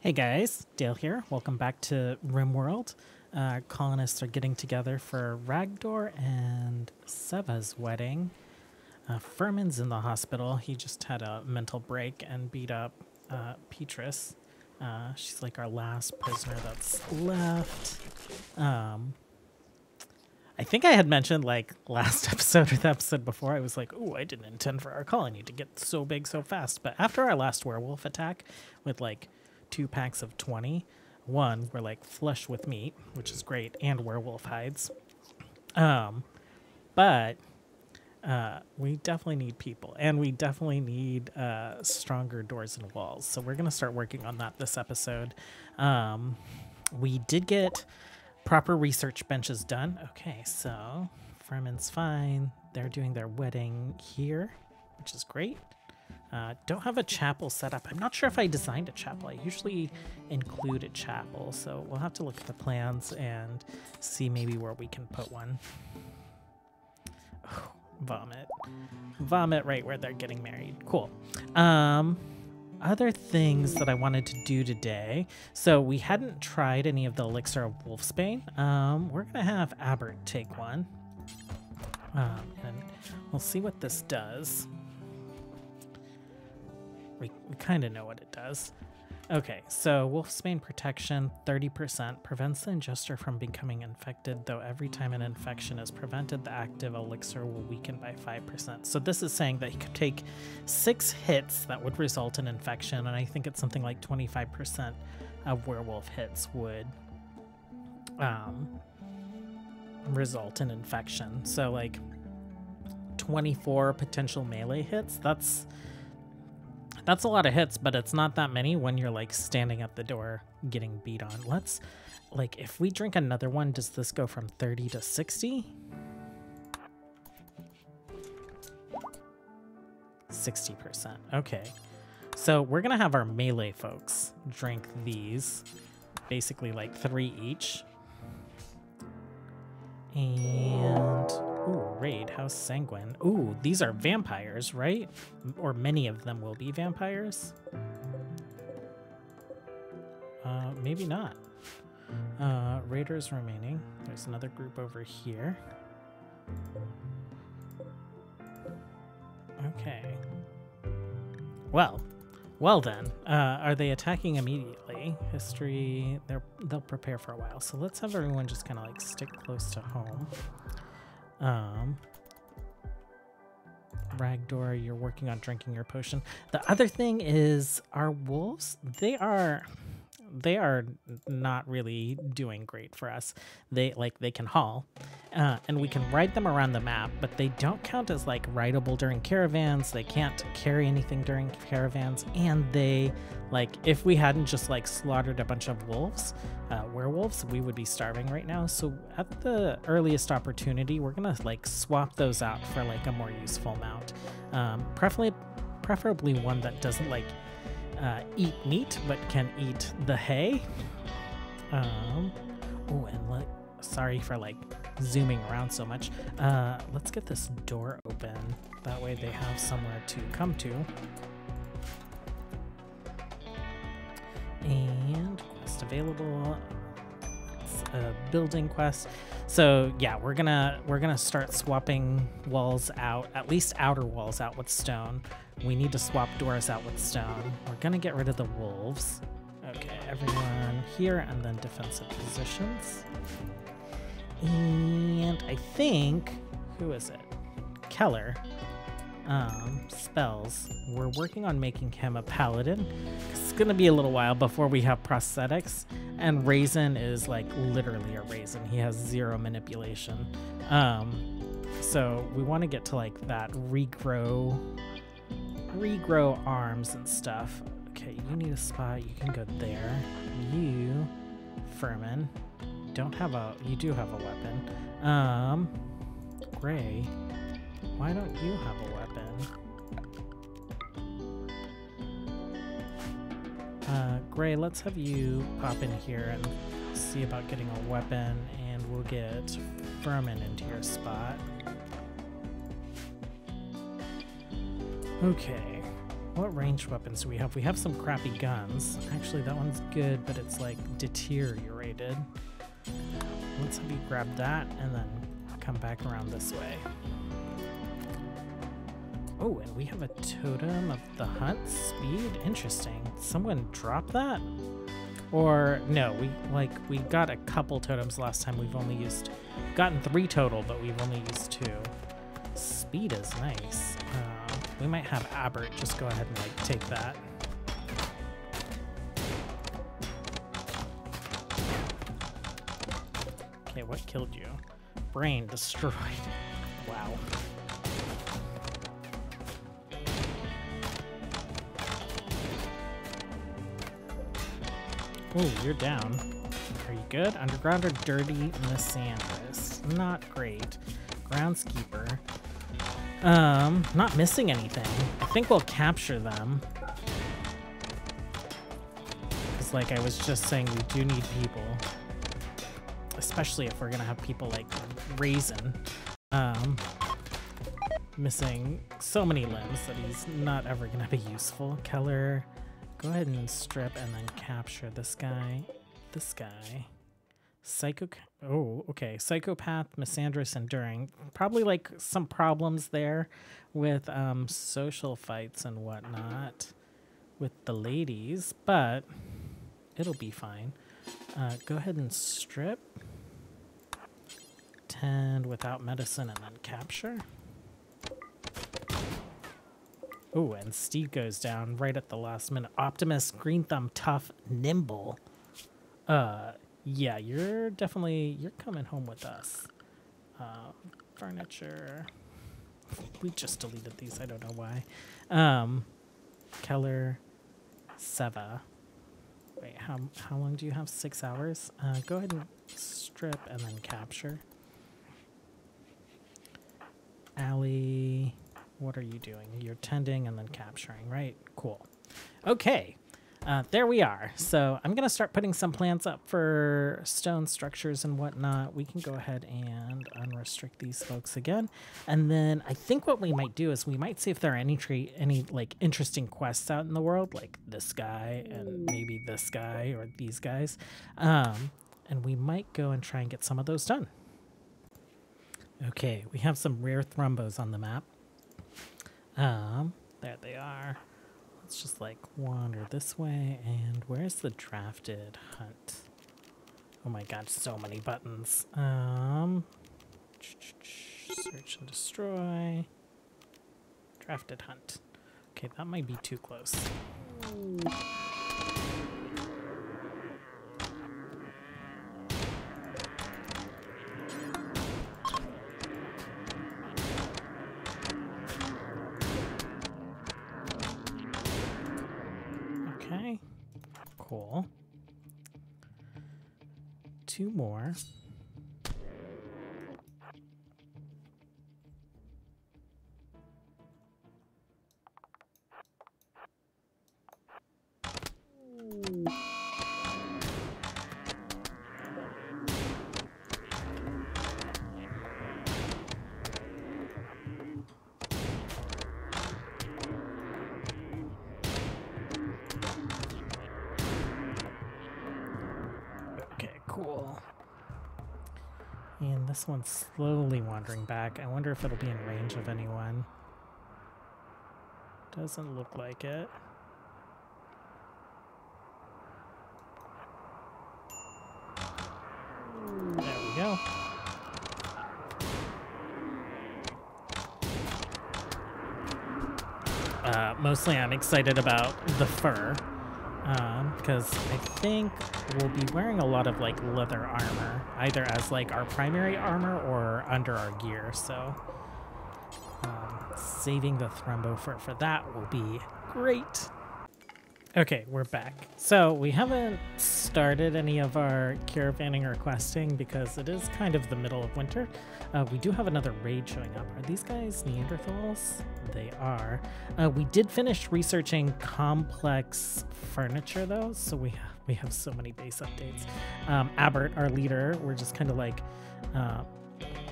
Hey guys, Dale here. Welcome back to RimWorld. Colonists are getting together for Ragdor and Seva's wedding. Furman's in the hospital. He just had a mental break and beat up Petrus. She's like our last prisoner that's left. I think I had mentioned like last episode or the episode before, I was like, oh, I didn't intend for our colony to get so big so fast. But after our last werewolf attack with like two packs of 20. One, we're like flush with meat, which is great, and werewolf hides. But we definitely need people, and we definitely need stronger doors and walls. So we're going to start working on that this episode. We did get proper research benches done. Okay, so Furman's fine. They're doing their wedding here, which is great. Don't have a chapel set up. I'm not sure if I designed a chapel. I usually include a chapel, so we'll have to look at the plans and see maybe where we can put one. Oh, vomit. Vomit right where they're getting married. Cool. Other things that I wanted to do today. So we hadn't tried any of the Elixir of Wolfsbane. We're going to have Albert take one. And we'll see what this does. We kind of know what it does. Okay, so Wolfsbane protection, 30%, prevents the ingester from becoming infected, though every time an infection is prevented, the active elixir will weaken by 5%. So this is saying that he could take 6 hits that would result in infection, and I think it's something like 25% of werewolf hits would result in infection. So like 24 potential melee hits, that's a lot of hits, but it's not that many when you're like standing at the door getting beat on. Let's like, if we drink another one, does this go from 30 to 60? 60%. Okay. So we're going to have our melee folks drink these, basically like 3 each. And ooh, raid, House Sanguine. Ooh, these are vampires, right? Or many of them will be vampires? Maybe not. Raiders remaining. There's another group over here. Okay. Well then, are they attacking immediately? History, they'll prepare for a while. So let's have everyone just kind of like stick close to home. Ragdor, you're working on drinking your potion. The other thing is our wolves, they are not really doing great for us. They can haul, and we can ride them around the map, but they don't count as like rideable during caravans. They can't carry anything during caravans, and they like, if we hadn't just like slaughtered a bunch of wolves, werewolves, we would be starving right now. So at the earliest opportunity, we're gonna like swap those out for like a more useful mount, preferably one that doesn't like eat meat, but can eat the hay. Oh, and sorry for like zooming around so much. Let's get this door open. That way they have somewhere to come to. And quest available. It's a building quest. So yeah, we're gonna start swapping walls out, at least outer walls out with stone. We need to swap doors out with stone. We're gonna get rid of the wolves. Okay, everyone here, and then defensive positions. And I think, who is it? Keller. Spells. We're working on making him a paladin. It's gonna be a little while before we have prosthetics. And Raisin is like literally a raisin. He has 0 manipulation. So we want to get to like that regrow arms and stuff. Okay, you need a spot. You can go there. You, Furman, you do have a weapon. Gray, why don't you have a weapon? Gray, let's have you pop in here and see about getting a weapon, and we'll get Furman into your spot. Okay, What ranged weapons do we have? We have some crappy guns. Actually, that one's good, but it's like deteriorated. Let's have you grab that and then come back around this way. Oh, and we have a totem of the hunt speed. Interesting. Someone drop that? Or no, we got a couple totems last time. We've only used, gotten 3 total, but we've only used 2. Speed is nice. We might have Albert just go ahead and like take that. Okay, what killed you? Brain destroyed. Wow. Oh, you're down. Are you good? Underground or dirty in the sand is not great. Groundskeeper. Not missing anything. I think we'll capture them. Because like I was just saying, we do need people. Especially if we're gonna have people like Raisin. Missing so many limbs that he's not ever gonna be useful. Keller. Go ahead and strip and then capture this guy. This guy. Psycho. Oh, okay. Psychopath, misandrous, enduring. Probably like some problems there with social fights and whatnot with the ladies, but it'll be fine. Go ahead and strip. Tend without medicine and then capture. Oh, and Steve goes down right at the last minute. Optimus, Green Thumb, tough, nimble. Yeah, you're coming home with us. Furniture. We just deleted these. I don't know why. Keller, Seva. Wait, how long do you have? 6 hours. Go ahead and strip and then capture. Allie. What are you doing? You're tending and then capturing, right? Cool. Okay, there we are. So I'm gonna start putting some plans up for stone structures and whatnot. We can go ahead and unrestrict these folks again. And then I think what we might do is we might see if there are any like interesting quests out in the world, like this guy and maybe this guy or these guys. And we might go and try and get some of those done. Okay, we have some rare Thrumbos on the map. There they are. Let's just like wander this way. And where's the drafted hunt? Oh my god, so many buttons. Search and destroy. Drafted hunt. Okay, that might be too close. Two more. This one's slowly wandering back. I wonder if it'll be in range of anyone. Doesn't look like it. There we go. Mostly I'm excited about the fur, because I think we'll be wearing a lot of like leather armor, either as like our primary armor or under our gear. So saving the Thrumbo fur for that will be great. Okay, we're back. So we haven't started any of our caravanning or questing because it is kind of the middle of winter. We do have another raid showing up. Are these guys Neanderthals? They are. We did finish researching complex furniture though, so we have so many base updates. Albert, our leader, we're just kind of like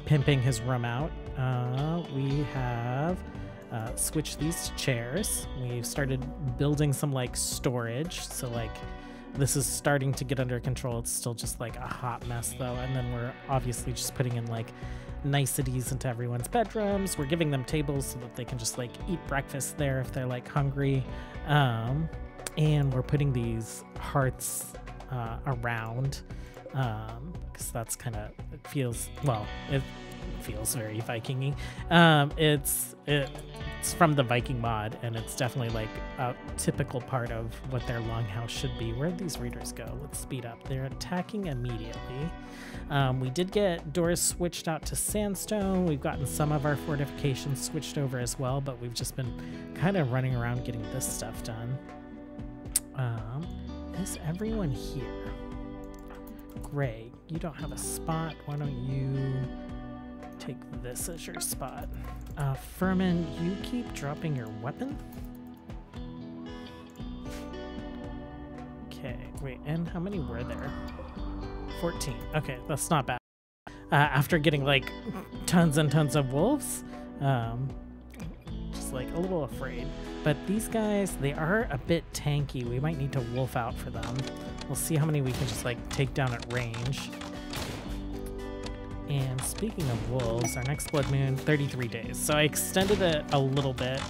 pimping his room out. We have switch these chairs. We've started building some like storage, so like this is starting to get under control. It's still just like a hot mess though, and then we're obviously just putting in like niceties into everyone's bedrooms. We're giving them tables so that they can just like eat breakfast there if they're like hungry, and we're putting these hearts around because that's kind of, it feels, well, it feels very Viking-y. It's from the Viking mod, and it's definitely like a typical part of what their longhouse should be. Where'd these readers go? Let's speed up. They're attacking immediately. We did get Doris switched out to sandstone. We've gotten some of our fortifications switched over as well, but we've just been kind of running around getting this stuff done. Is everyone here? Gray, you don't have a spot. Why don't you take this as your spot? Furman, you keep dropping your weapon. Okay, wait, and how many were there? 14. Okay, that's not bad. After getting like tons and tons of wolves, just like a little afraid. But these guys, they are a bit tanky. We might need to wolf out for them. We'll see how many we can just like take down at range. And speaking of wolves, our next Blood Moon, 33 days. So I extended it a little bit.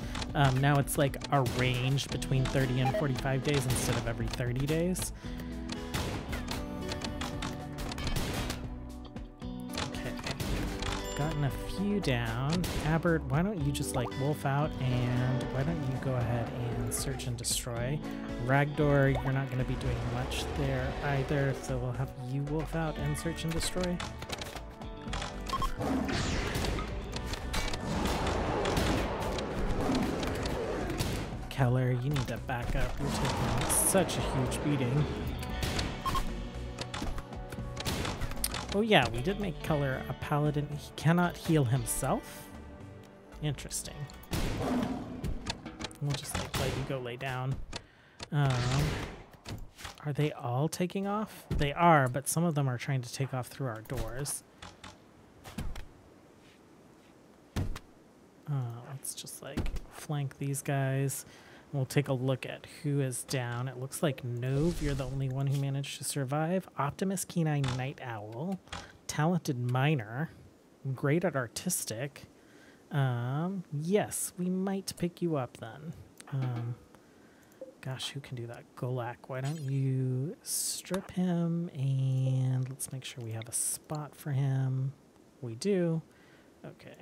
Now it's like a range between 30 and 45 days instead of every 30 days. Okay, gotten a few down. Albert, why don't you just like wolf out, and why don't you go ahead and search and destroy. Ragdor, you're not going to be doing much there either, so we'll have you wolf out and search and destroy. Keller, you need to back up. You're taking such a huge beating. Oh yeah, we did make Keller a paladin. He cannot heal himself. Interesting. We'll just like let you go lay down. Are they all taking off? They are, but some of them are trying to take off through our doors. Let's just like flank these guys. We'll take a look at who is down. It looks like Nob, you're the only one who managed to survive. Optimus, Kenai, Night Owl, talented miner, great at artistic. Yes, we might pick you up then. Gosh, who can do that? Golak, why don't you strip him, and let's make sure we have a spot for him. We do. Okay.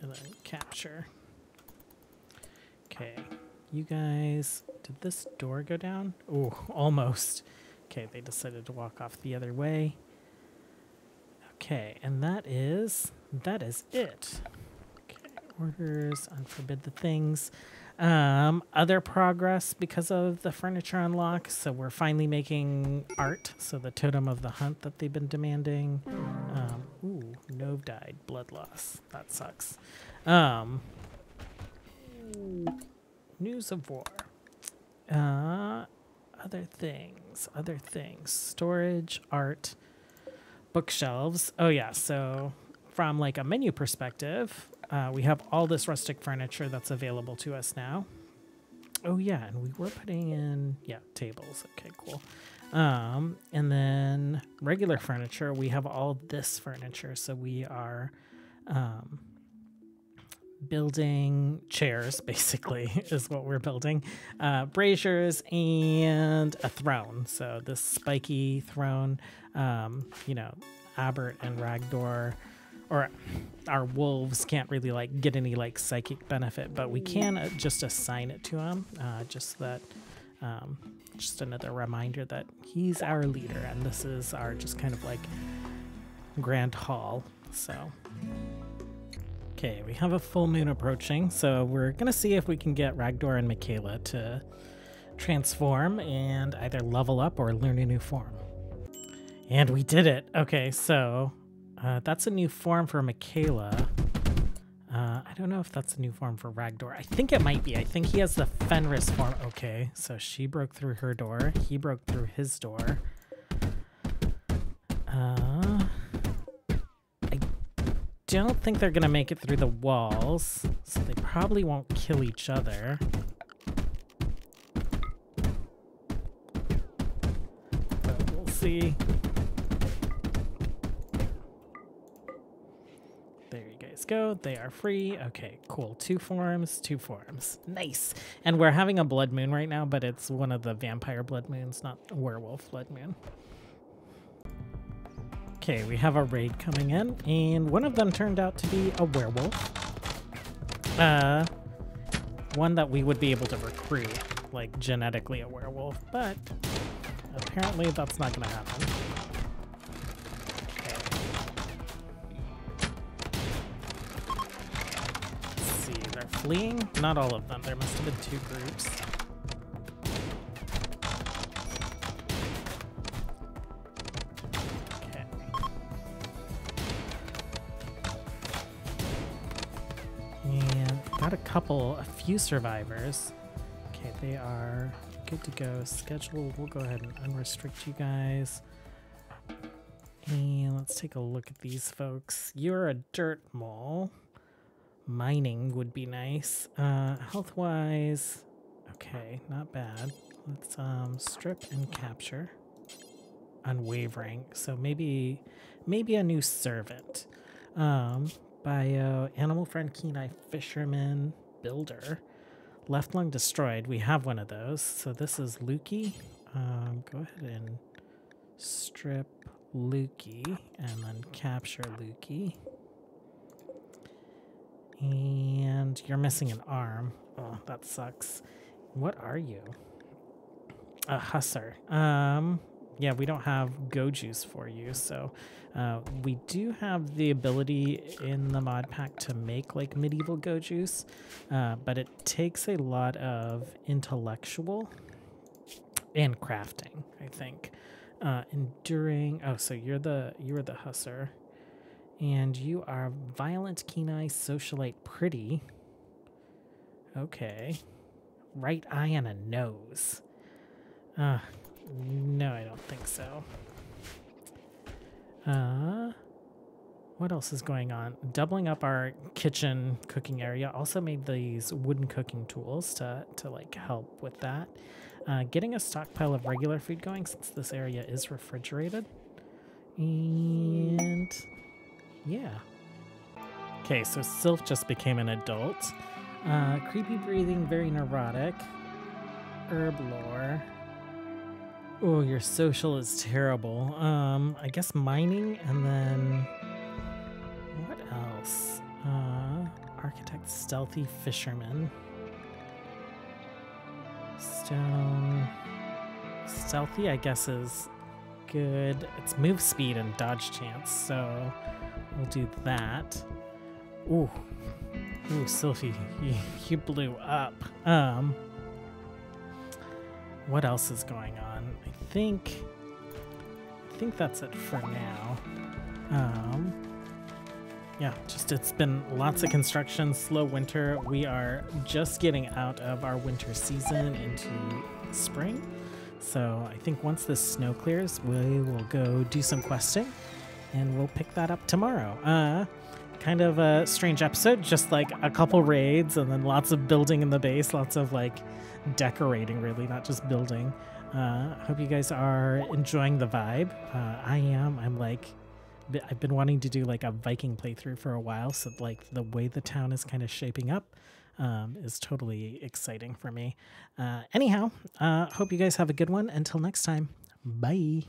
And then capture. Okay, you guys, did this door go down? Oh, almost. Okay, they decided to walk off the other way. Okay, and that is it. Okay, orders, unforbid the things. Other progress because of the furniture unlock. So we're finally making art. So the totem of the hunt that they've been demanding. Ooh, Nob died. Blood loss. That sucks. News of war. Other things. Storage, art, bookshelves. Oh yeah, so from like a menu perspective, we have all this rustic furniture that's available to us now. Oh yeah, and we were putting in, yeah, tables. Okay, cool. And then regular furniture, we have all this furniture. So we are building chairs, basically, is what we're building. Braziers and a throne. So this spiky throne, you know, Albert and Ragdor, or our wolves can't really like get any like psychic benefit, but we can just assign it to him. Just that, just another reminder that he's our leader, and this is our just kind of like grand hall. So, okay, we have a full moon approaching, so we're gonna see if we can get Ragdor and Michaela to transform and either level up or learn a new form. And we did it. Okay, so. That's a new form for Michaela. I don't know if that's a new form for Ragdor. I think it might be. I think he has the Fenris form. Okay, so she broke through her door. He broke through his door. I don't think they're gonna make it through the walls, so they probably won't kill each other. But we'll see. There you guys go. They are free. Okay, cool. Two forms. Nice. And we're having a blood moon right now, but it's one of the vampire blood moons, not a werewolf blood moon. Okay, we have a raid coming in, and one of them turned out to be a werewolf. One that we would be able to recruit, like genetically a werewolf, but apparently that's not gonna happen. Okay. Let's see, they're fleeing? Not all of them, there must have been two groups. A few survivors. Okay, they are good to go. Schedule, we'll go ahead and unrestrict you guys. And let's take a look at these folks. You're a dirt mole. Mining would be nice. Health-wise, okay, not bad. Let's strip and capture. Unwavering. So maybe a new servant. Bio, animal friend, Kenai, fisherman, builder. Left lung destroyed, we have one of those. So this is Luki. Go ahead and strip Luki and then capture Luki. And you're missing an arm. Oh, that sucks. What are you? A hussar. Yeah, we don't have Goju's for you, so we do have the ability in the mod pack to make like medieval Goju's, but it takes a lot of intellectual and crafting, I think. Enduring. Oh, so you were the hussar, and you are violent, keen-eye, socialite, pretty. Okay, right eye and a nose. No, I don't think so. What else is going on? Doubling up our kitchen cooking area. Also made these wooden cooking tools to like help with that. Getting a stockpile of regular food going since this area is refrigerated. And yeah. Okay, so Sylph just became an adult. Creepy breathing, very neurotic. Herb lore. Oh, your social is terrible. I guess mining, and then what else? Architect, stealthy, fisherman, stone. Stealthy, I guess, is good. It's move speed and dodge chance, so we'll do that. Ooh, Sylvie, you blew up. What else is going on? I think that's it for now. Yeah, just it's been lots of construction, slow winter. We are just getting out of our winter season into spring. So I think once this snow clears, we will go do some questing and we'll pick that up tomorrow. Kind of a strange episode, just like a couple raids and then lots of building in the base, lots of like decorating, really, not just building. Hope you guys are enjoying the vibe. I am. I've been wanting to do like a Viking playthrough for a while, so like the way the town is kind of shaping up is totally exciting for me. Anyhow, hope you guys have a good one. Until next time, bye.